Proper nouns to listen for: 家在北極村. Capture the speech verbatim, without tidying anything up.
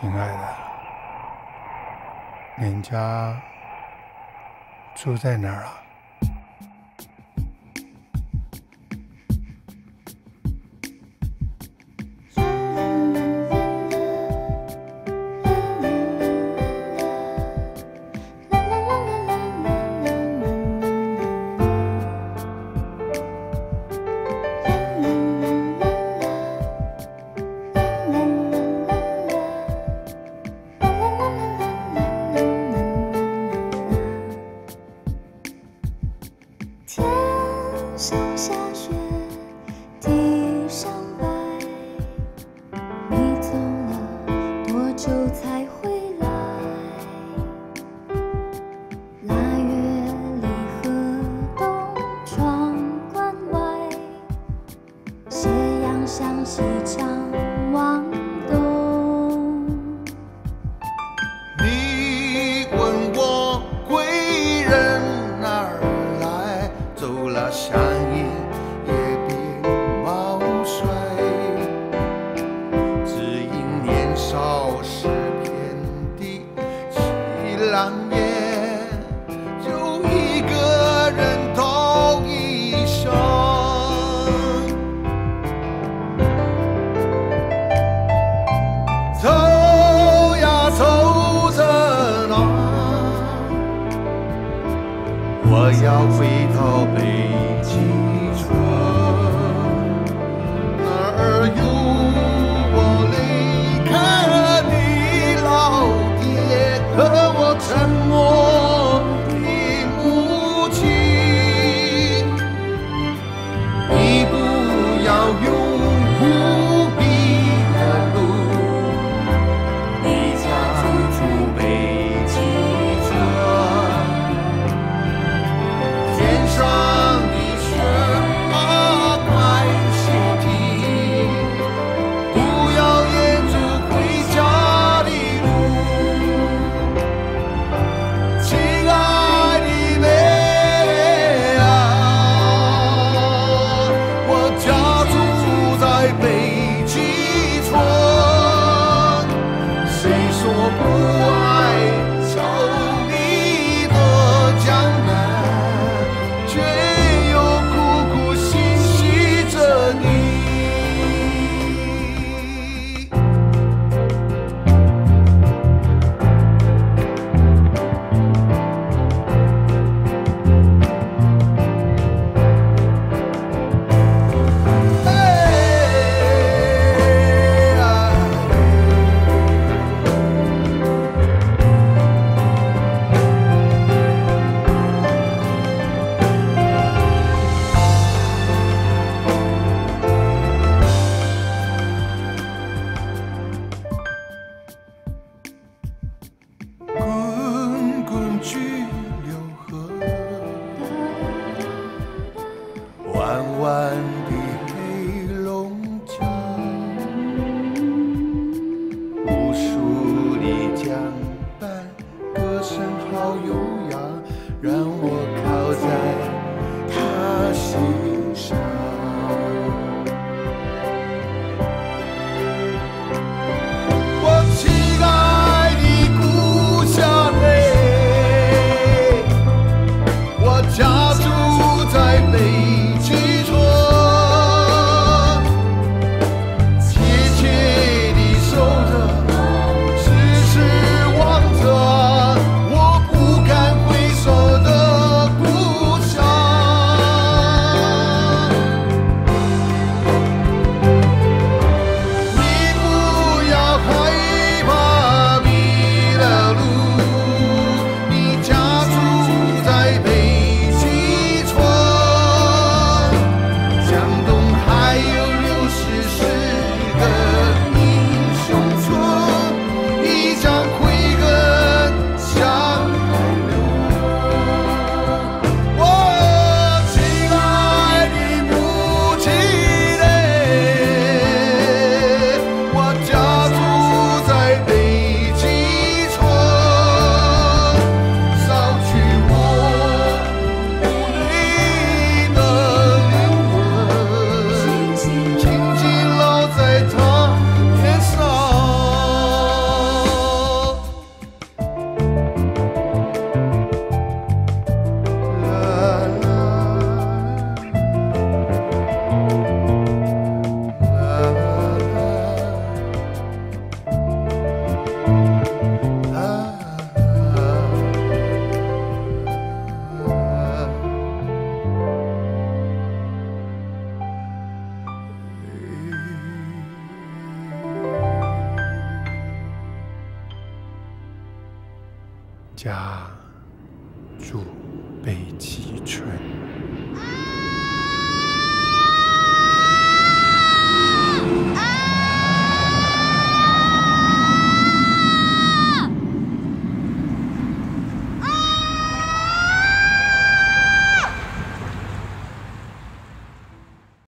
亲爱的，您家住在哪儿啊？天上的雪。家住北极村。